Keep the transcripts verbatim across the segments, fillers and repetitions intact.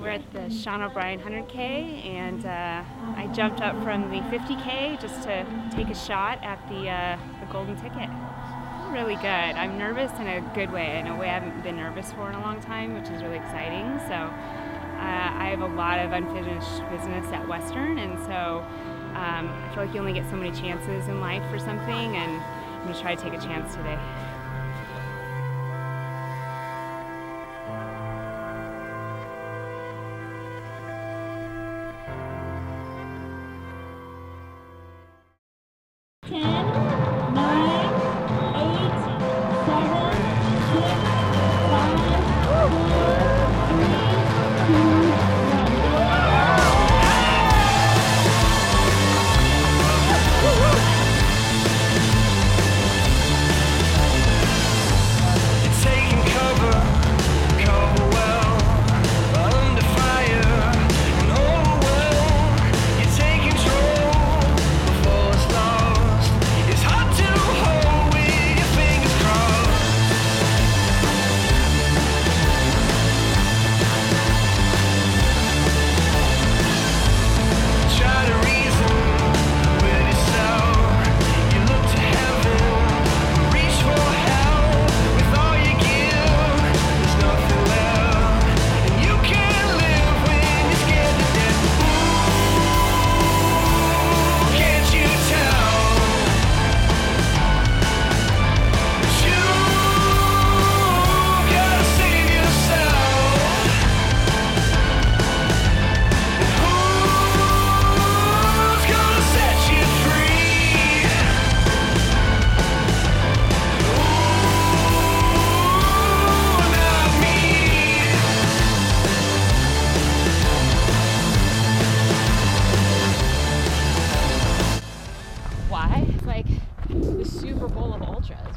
We're at the Sean O'Brien one hundred K, and uh, I jumped up from the fifty K just to take a shot at the, uh, the golden ticket. Really good. I'm nervous in a good way, in a way I haven't been nervous for in a long time, which is really exciting. So uh, I have a lot of unfinished business at Western, and so um, I feel like you only get so many chances in life for something, and I'm going to try to take a chance today.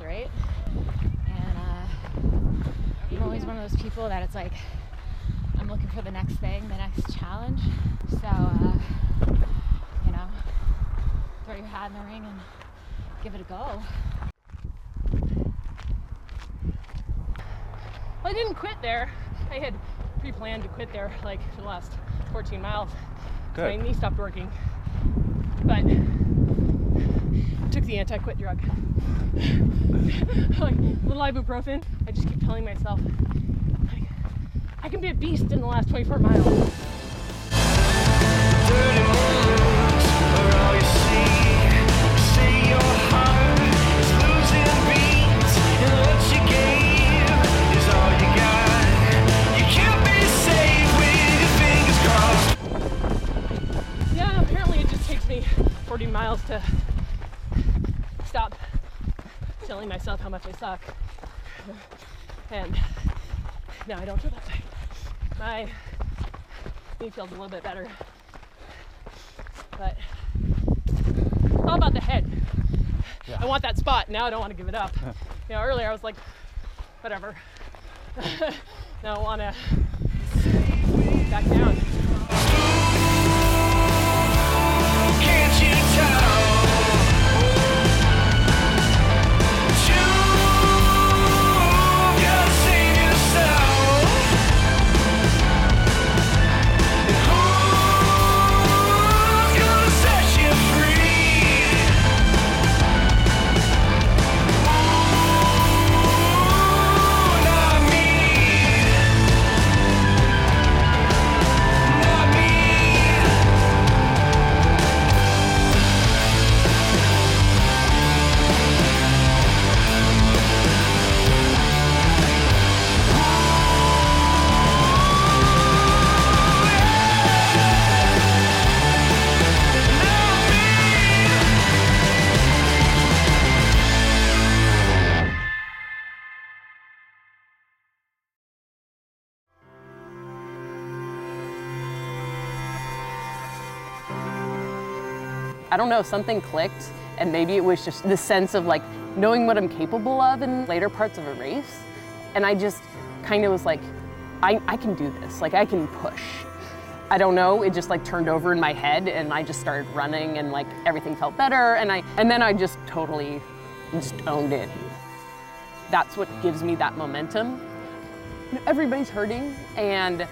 Right? And uh, I'm always one of those people that it's like, I'm looking for the next thing, the next challenge. So, uh, you know, throw your hat in the ring and give it a go. Well, I didn't quit there. I had pre-planned to quit there like for the last fourteen miles. Good. So my knee stopped working. But took the anti-quit drug. Like little ibuprofen. I just keep telling myself, like, I can be a beast in the last twenty-four miles. Yeah, apparently it just takes me forty miles to stop telling myself how much I suck, and now I don't feel that way. My knee feels a little bit better, but it's all about the head. Yeah. I want that spot, now I don't want to give it up. Yeah. You know, earlier I was like, whatever. Now I want to back down. I don't know, something clicked, and maybe it was just the sense of like knowing what I'm capable of in later parts of a race. And I just kind of was like, I, I can do this, like I can push. I don't know, it just like turned over in my head and I just started running and like everything felt better. And, I, and then I just totally just owned it. That's what gives me that momentum. Everybody's hurting, and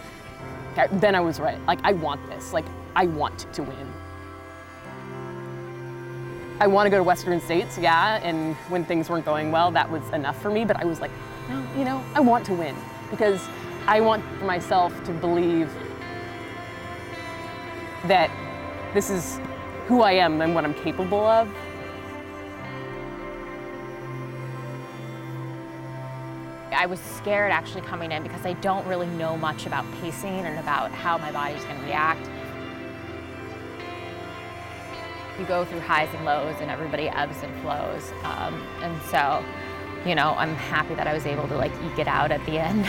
I, then I was right. Like, I want this. Like, I want to win. I want to go to Western States, yeah, and when things weren't going well, that was enough for me, but I was like, no, you know, I want to win because I want myself to believe that this is who I am and what I'm capable of. I was scared actually coming in because I don't really know much about pacing and about how my body's going to react. You go through highs and lows and everybody ebbs and flows. Um, and so, you know, I'm happy that I was able to like eke it out at the end.